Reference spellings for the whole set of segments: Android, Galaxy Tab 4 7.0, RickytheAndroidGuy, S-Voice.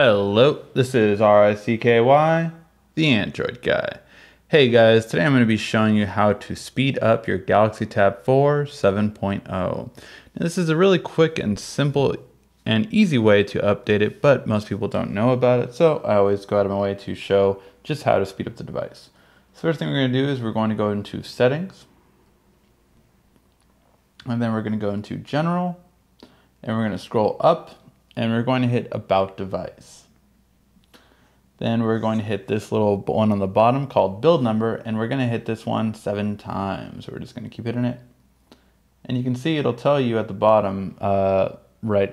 Hello, this is RickytheAndroidGuy, the Android guy. Hey guys, today I'm going to be showing you how to speed up your Galaxy Tab 4 7.0. Now, this is a really quick and simple and easy way to update it, but most people don't know about it, so I always go out of my way to show just how to speed up the device. So first thing we're going to do is we're going to go into Settings, and then we're going to go into General, and we're going to scroll up, and we're going to hit About Device. Then we're going to hit this little one on the bottom called Build Number, and we're going to hit this one 7 times. We're just going to keep hitting it. And you can see it'll tell you at the bottom, right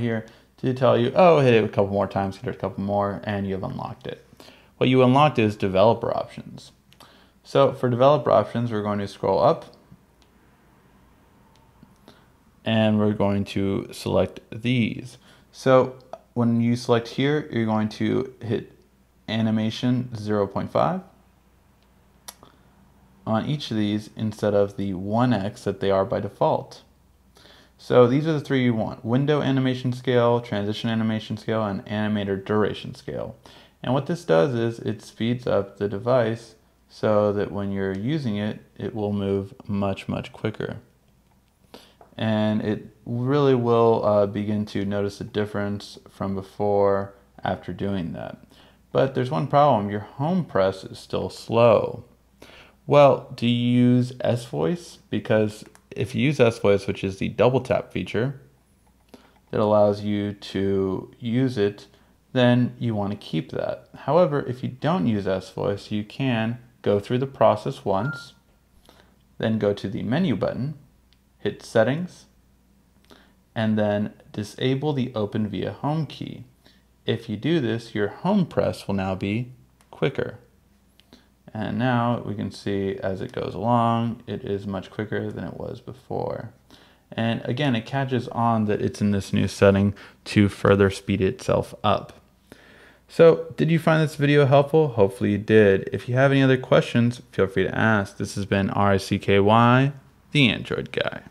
here, to tell you, oh, hit it a couple more times, hit it a couple more, and you've unlocked it. What you unlocked is Developer Options. So for Developer Options, we're going to scroll up, and we're going to select these. So when you select here, you're going to hit animation 0.5 on each of these instead of the 1x that they are by default. So these are the three you want: window animation scale, transition animation scale, and animator duration scale. And what this does is it speeds up the device so that when you're using it, it will move much, much quicker. And it really will begin to notice a difference from before after doing that. But there's one problem: your home press is still slow. Well, do you use S-Voice? Because if you use S-Voice, which is the double tap feature that allows you to use it, then you want to keep that. However, if you don't use S-Voice, you can go through the process once, then go to the menu button, hit Settings, and then disable the Open via Home key. If you do this, your home press will now be quicker. And now we can see as it goes along, it is much quicker than it was before. And again, it catches on that it's in this new setting to further speed itself up. So did you find this video helpful? Hopefully you did. If you have any other questions, feel free to ask. This has been RickytheAndroidGuy, the Android guy.